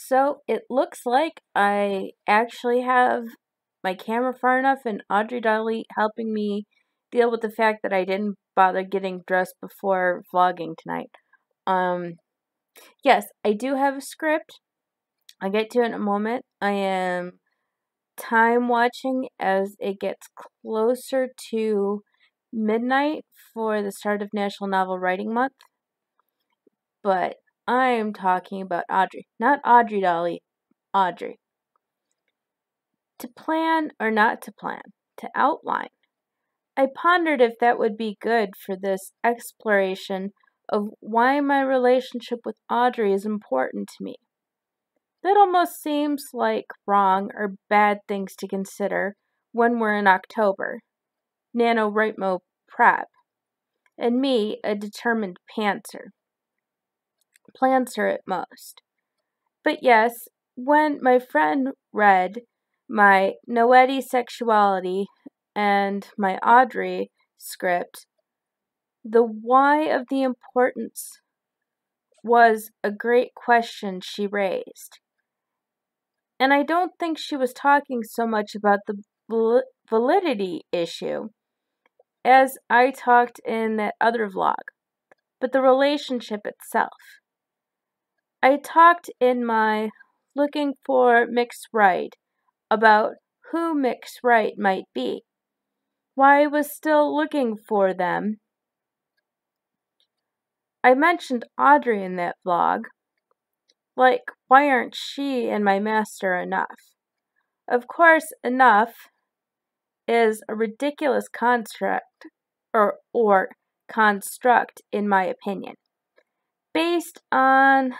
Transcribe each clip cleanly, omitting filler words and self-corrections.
So it looks like I actually have my camera far enough and Audrey Daly helping me deal with the fact that I didn't bother getting dressed before vlogging tonight. Yes, I do have a script. I'll get to it in a moment. I am time watching as it gets closer to midnight for the start of National Novel Writing Month. But I'm talking about Audrey, not Audrey Daly, Audrey. To plan or not to plan, to outline. I pondered if that would be good for this exploration of why my relationship with Audrey is important to me. That almost seems like wrong or bad things to consider when we're in October. NaNo Whip prep. And me, a determined pantser. Planter at most. But yes, when my friend read my Noetti sexuality and my Audrey script, the why of the importance was a great question she raised. And I don't think she was talking so much about the validity issue as I talked in that other vlog, but the relationship itself. I talked in my Looking for Mixed Right about who Mixed Right might be, why I was still looking for them. I mentioned Audrey in that vlog, like why aren't she and my master enough? Of course, enough is a ridiculous construct, or construct in my opinion, based on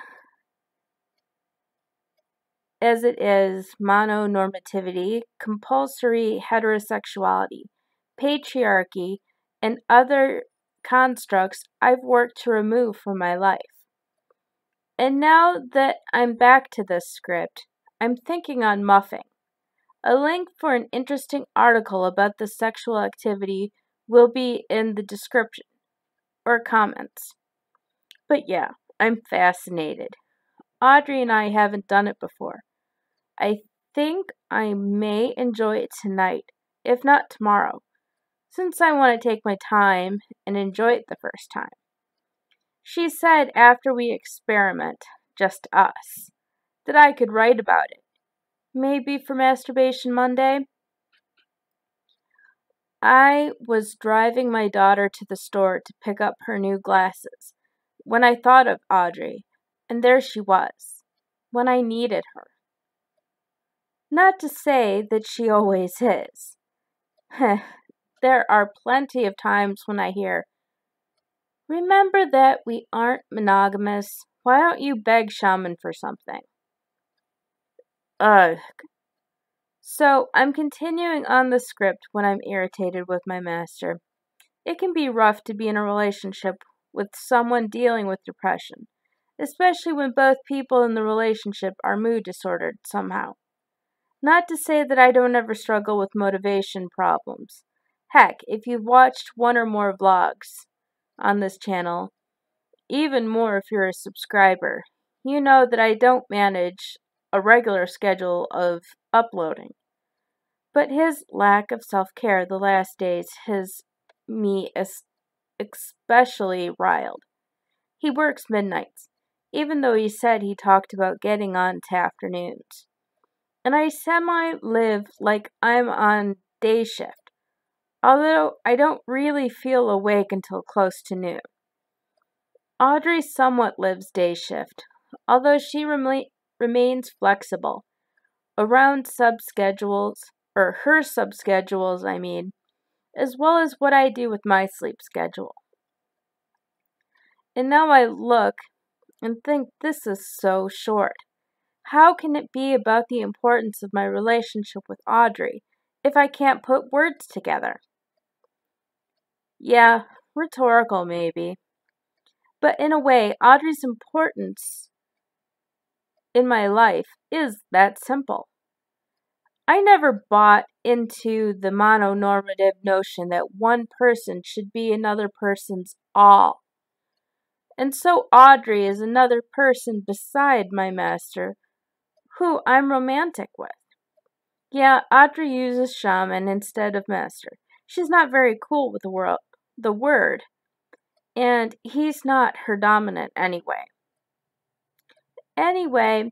as it is mononormativity, compulsory heterosexuality, patriarchy, and other constructs I've worked to remove from my life. And now that I'm back to this script, I'm thinking on muffing. A link for an interesting article about this sexual activity will be in the description or comments. But yeah, I'm fascinated. Audrey and I haven't done it before. I think I may enjoy it tonight, if not tomorrow, since I want to take my time and enjoy it the first time. She said after we experiment, just us, that I could write about it. Maybe for Masturbation Monday? I was driving my daughter to the store to pick up her new glasses when I thought of Audrey, and there she was, when I needed her. Not to say that she always is. There are plenty of times when I hear, remember that we aren't monogamous. Why don't you beg Shaman for something? Ugh. So I'm continuing on the script when I'm irritated with my master. It can be rough to be in a relationship with someone dealing with depression, especially when both people in the relationship are mood disordered somehow. Not to say that I don't ever struggle with motivation problems. Heck, if you've watched one or more vlogs on this channel, even more if you're a subscriber, you know that I don't manage a regular schedule of uploading. But his lack of self-care the last days has me especially riled. He works midnights, even though he said he talked about getting on to afternoons. And I semi-live like I'm on day shift, although I don't really feel awake until close to noon. Audrey somewhat lives day shift, although she remains flexible around subschedules, or her subschedules, I mean, as well as what I do with my sleep schedule. And now I look and think this is so short. How can it be about the importance of my relationship with Audrey if I can't put words together? Yeah, rhetorical maybe. But in a way, Audrey's importance in my life is that simple. I never bought into the mononormative notion that one person should be another person's all. And so Audrey is another person beside my master who I'm romantic with. Yeah, Audrey uses shaman instead of master. She's not very cool with the word, and he's not her dominant anyway. Anyway,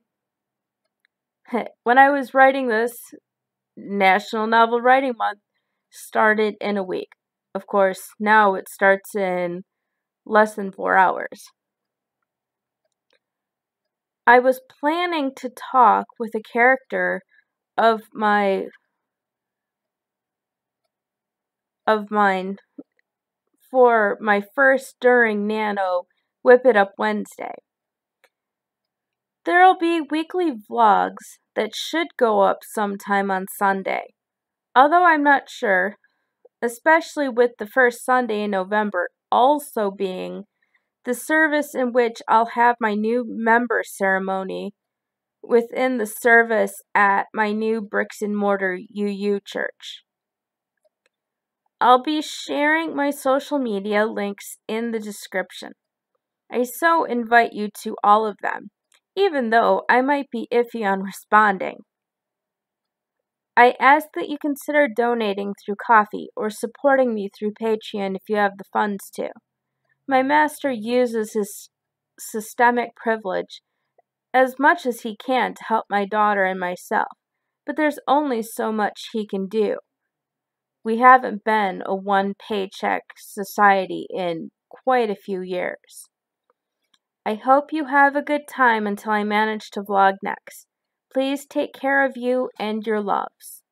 when I was writing this, National Novel Writing Month started in a week. Of course, now it starts in less than 4 hours. I was planning to talk with a character of mine for my first during NaNo Whip It Up Wednesday. There'll be weekly vlogs that should go up sometime on Sunday, although I'm not sure, especially with the first Sunday in November also being the service in which I'll have my new member ceremony within the service at my new bricks and mortar UU church. I'll be sharing my social media links in the description. I so invite you to all of them, even though I might be iffy on responding. I ask that you consider donating through Ko-fi or supporting me through Patreon if you have the funds to. My master uses his systemic privilege as much as he can to help my daughter and myself, but there's only so much he can do. We haven't been a one-paycheck society in quite a few years. I hope you have a good time until I manage to vlog next. Please take care of you and your loves.